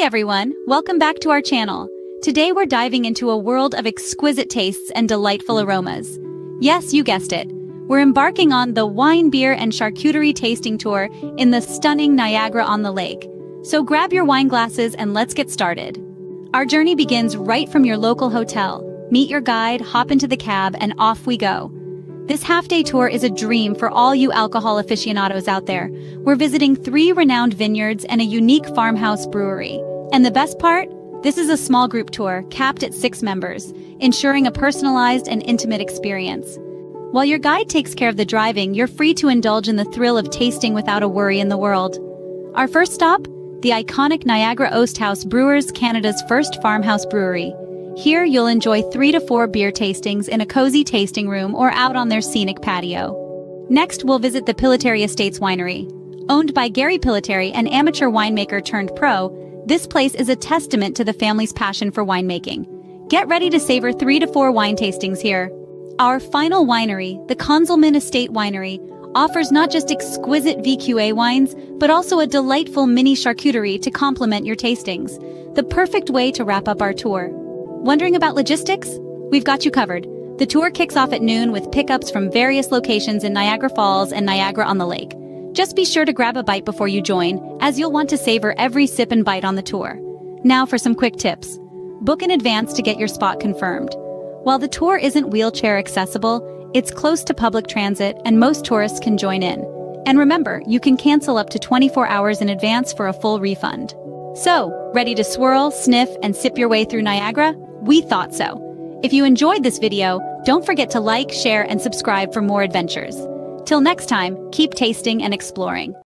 Hey everyone, welcome back to our channel. Today we're diving into a world of exquisite tastes and delightful aromas. Yes, you guessed it. We're embarking on the wine, beer, and charcuterie tasting tour in the stunning Niagara-on-the-Lake. So grab your wine glasses and let's get started. Our journey begins right from your local hotel. Meet your guide, hop into the cab, and off we go. This half-day tour is a dream for all you alcohol aficionados out there. We're visiting three renowned vineyards and a unique farmhouse brewery. And the best part? This is a small group tour, capped at 6 members, ensuring a personalized and intimate experience. While your guide takes care of the driving, you're free to indulge in the thrill of tasting without a worry in the world. Our first stop? The iconic Niagara Oast House Brewers, Canada's first farmhouse brewery. Here, you'll enjoy 3 to 4 beer tastings in a cozy tasting room or out on their scenic patio. Next, we'll visit the Pillitteri Estates Winery. Owned by Gary Pillitteri, an amateur winemaker turned pro, this place is a testament to the family's passion for winemaking. Get ready to savor 3 to 4 wine tastings here. Our final winery, the Konzelmann Estate Winery, offers not just exquisite VQA wines, but also a delightful mini charcuterie to complement your tastings. The perfect way to wrap up our tour. Wondering about logistics? We've got you covered. The tour kicks off at noon with pickups from various locations in Niagara Falls and Niagara-on-the-Lake. Just be sure to grab a bite before you join, as you'll want to savor every sip and bite on the tour. Now for some quick tips. Book in advance to get your spot confirmed. While the tour isn't wheelchair accessible, it's close to public transit and most tourists can join in. And remember, you can cancel up to 24 hours in advance for a full refund. So, ready to swirl, sniff, and sip your way through Niagara? We thought so. If you enjoyed this video, don't forget to like, share, and subscribe for more adventures. Till next time, keep tasting and exploring.